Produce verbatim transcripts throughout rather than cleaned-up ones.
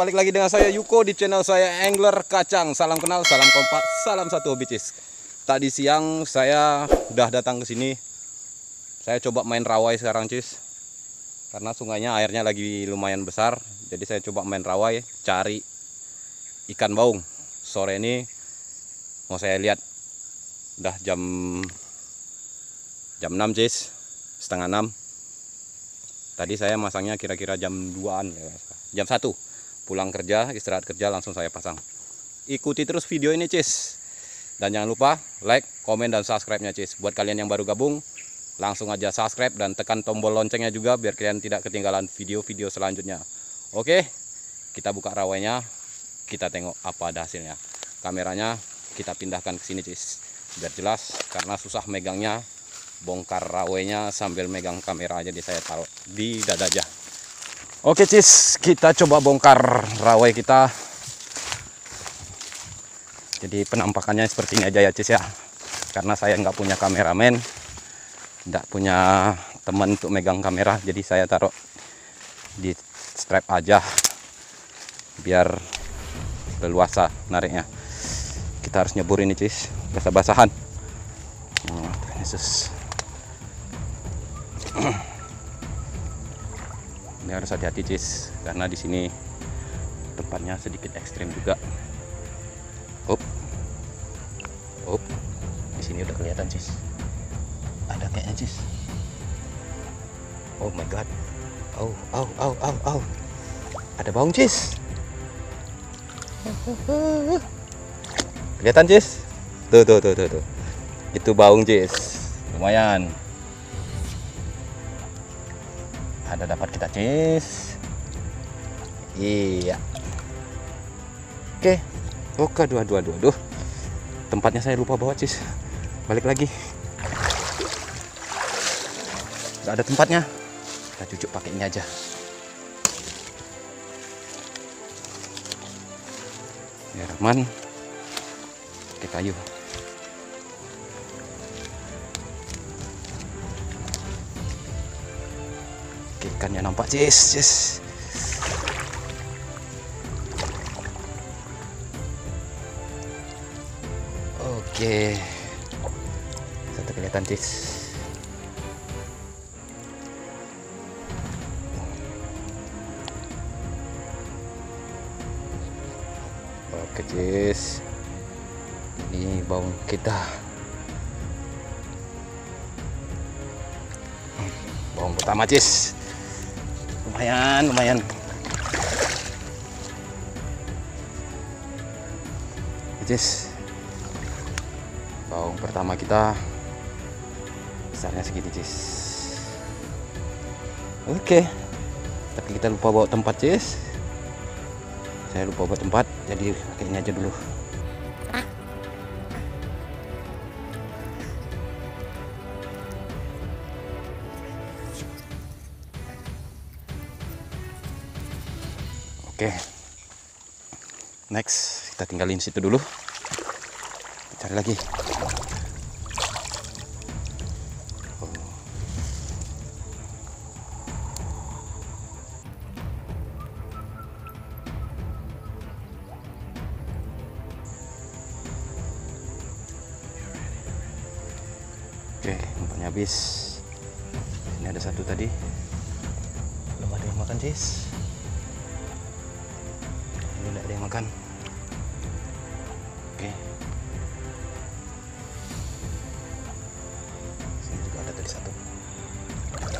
balik lagi dengan saya Yuko di channel saya Angler Kacang. Salam kenal, salam kompak, salam satu hobi cis. Tadi siang saya udah datang ke sini. Saya coba main rawai sekarang cis, karena sungainya airnya lagi lumayan besar. Jadi saya coba main rawai cari ikan baung. Sore ini mau saya lihat. Udah jam jam enam cis, setengah enam. Tadi saya masangnya kira-kira jam duaan, jam satu. Pulang kerja, istirahat kerja, langsung saya pasang. Ikuti terus video ini cis. Dan jangan lupa like, komen, dan subscribe-nya cis. Buat kalian yang baru gabung, langsung aja subscribe dan tekan tombol loncengnya juga, biar kalian tidak ketinggalan video-video selanjutnya. Oke, kita buka rawainya, kita tengok apa ada hasilnya. Kameranya kita pindahkan ke sini cis, biar jelas, karena susah megangnya. Bongkar rawainya sambil megang kamera aja, di saya taruh di dada aja. Oke cis, kita coba bongkar rawai kita. Jadi penampakannya seperti ini aja ya cis ya, karena saya nggak punya kameramen, nggak punya teman untuk megang kamera, jadi saya taruh di strap aja biar leluasa nariknya. Kita harus nyebur ini cis, basah-basahan. Nah, Yesus. Ini harus hati-hati cis, karena di sini tempatnya sedikit ekstrim juga. Up, up, di sini udah kelihatan cis. Ada kayaknya cis. Oh my god. Oh, oh, oh, oh, oh. Ada baung cis. Kelihatan cis? Tuh, tuh, tuh, tuh, tuh. Itu baung cis. Lumayan. Ada dapat kita cis. Iya. Oke. Oke, dua dua dua dua. Tempatnya saya lupa bawa cis. Balik lagi. Gak ada tempatnya. Kita cucuk pakai ini aja. Ya Rahman. Kita yuk. Ikannya nampak cis, cis. Oke, satu kelihatan cis. Oke cis, ini baung kita, baung pertama cis. Lumayan, lumayan. Cis, baung pertama kita besarnya segini cis. Oke, tapi kita lupa bawa tempat cis. Saya lupa bawa tempat, jadi pakai ini aja dulu. Oke, okay. Next kita tinggalin situ dulu, kita cari lagi. Oh. Oke, okay, nampaknya habis. Ini ada satu tadi, belum ada yang makan cis. Tidak ada yang makan. Oke. Sini juga ada tadi satu. Oke.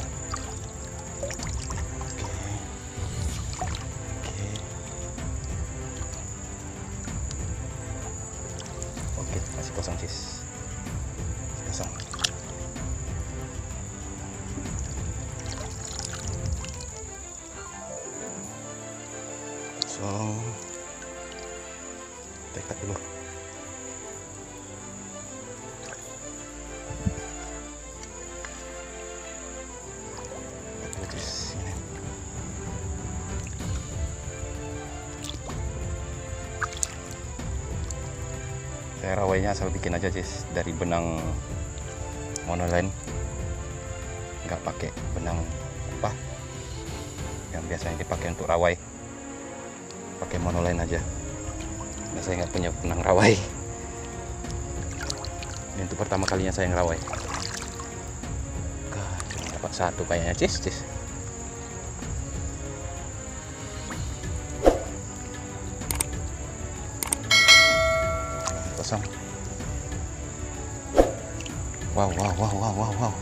Oke. Oke, masih kosong sis. Masih kosong. Kosong. Tekat dulu. Saya rawainya asal bikin aja cis, dari benang monoline, nggak pakai benang apa yang biasanya dipakai untuk rawai. pakai monoline aja. Nah, saya nggak punya benang rawai. Ini untuk pertama kalinya saya ngerawai. Cuma dapat satu kayaknya, cis cis. Kosong. Wow wow wow wow wow wow.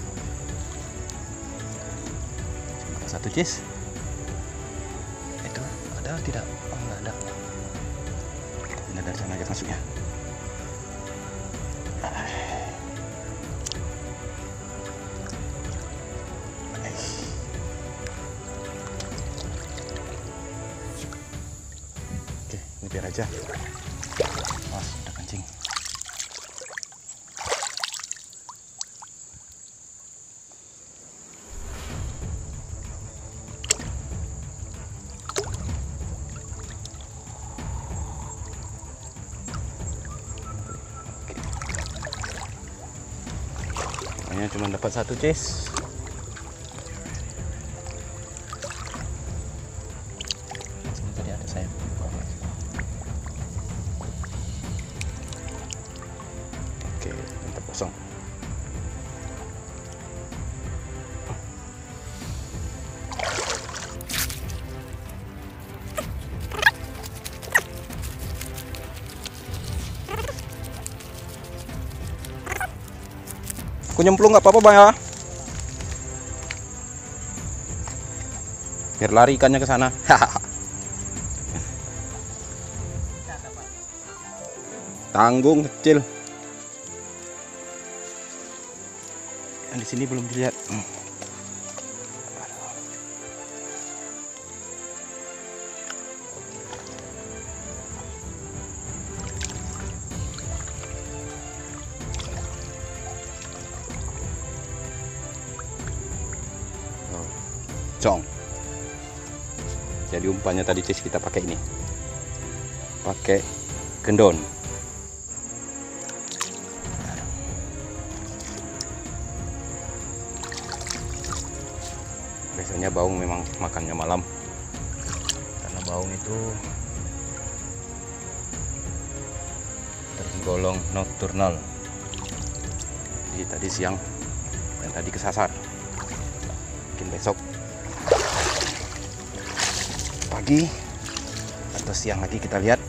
Cuma satu, cis. Itu ada tidak? Oh, nggak ada. Nggak ada, sana aja masuknya. Oke, ini biar aja. Awas, udah kencing. Cuma dapat satu, cis. Sini tadi ada sayap. Oke, mantap, kosong. Aku nyemplung nggak apa-apa, Bang, ya. Biar lari ikannya ke sana. Tanggung kecil. Yang di sini belum dilihat. Cong. Jadi umpannya tadi, cis, kita pakai ini, pakai gendon. Biasanya baung memang makannya malam, karena baung itu tergolong nokturnal. Jadi tadi siang dan tadi kesasar, mungkin besok pagi atau siang lagi kita lihat.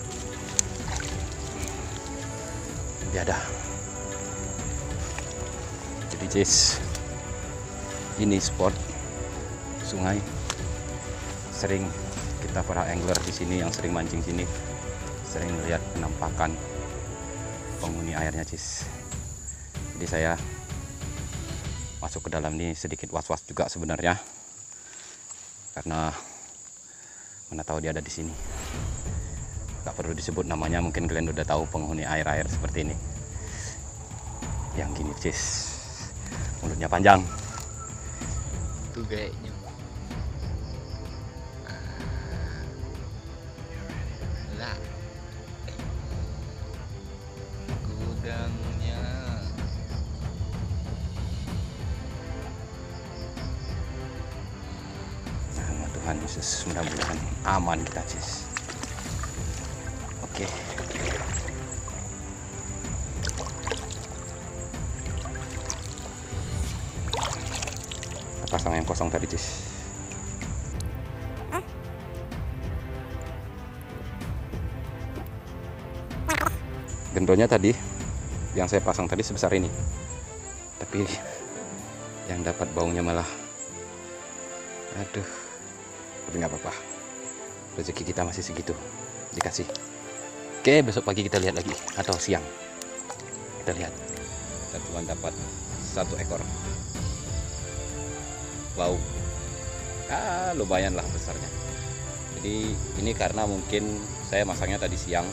Dia ada. Jadi, cis, ini spot sungai sering kita para angler di sini yang sering mancing sini sering melihat penampakan penghuni airnya, cis. Jadi saya masuk ke dalam ini sedikit was-was juga sebenarnya, karena mana tahu dia ada di sini. Gak perlu disebut namanya, mungkin kalian udah tahu penghuni air-air seperti ini. Yang gini, cis, mulutnya panjang. Tuh kayaknya. Lah. Gudangnya. Yesus, mudah-mudahan aman kita, cis. Oke. Kita pasang yang kosong tadi, cis. Gendonnya tadi yang saya pasang tadi sebesar ini, tapi yang dapat baungnya malah, aduh. Tapi nggak apa-apa, rezeki kita masih segitu, dikasih. Oke, besok pagi kita lihat lagi, atau siang kita lihat. Kita cuma dapat satu ekor baung. Ah, lumayan lah besarnya. Jadi ini karena mungkin saya masangnya tadi siang,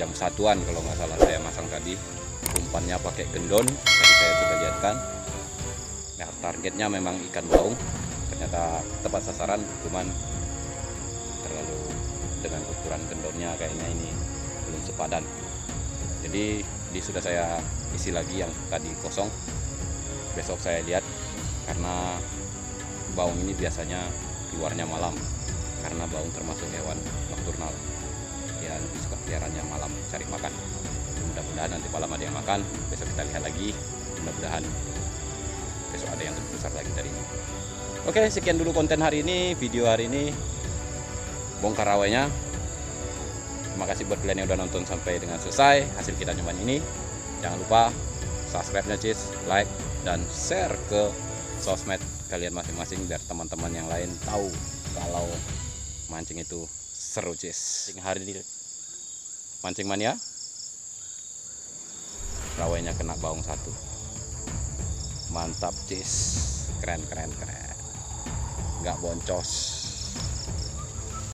jam satuan kalau nggak salah saya masang tadi. Umpannya pakai gendon, tadi saya sudah lihatkan. Nah, targetnya memang ikan baung. Ternyata tepat sasaran, cuman terlalu dengan ukuran gendonnya kayaknya ini belum sepadan. Jadi ini sudah saya isi lagi yang tadi kosong. Besok saya lihat, karena baung ini biasanya keluarnya malam, karena baung termasuk hewan nokturnal. makan. Besok kita lihat lagi, mudah-mudahan besok ada yang lebih besar lagi dari ini. Oke, sekian dulu konten hari ini, video hari ini, bongkar rawainya. Terima kasih buat kalian yang udah nonton sampai dengan selesai hasil kita nyumbang ini. Jangan lupa subscribe-nya, cis, like, dan share ke sosmed kalian masing-masing biar teman-teman yang lain tahu kalau mancing itu seru, cis. Hari ini mancing mania, rawainya kena baung satu, mantap, cis, keren keren keren, nggak boncos.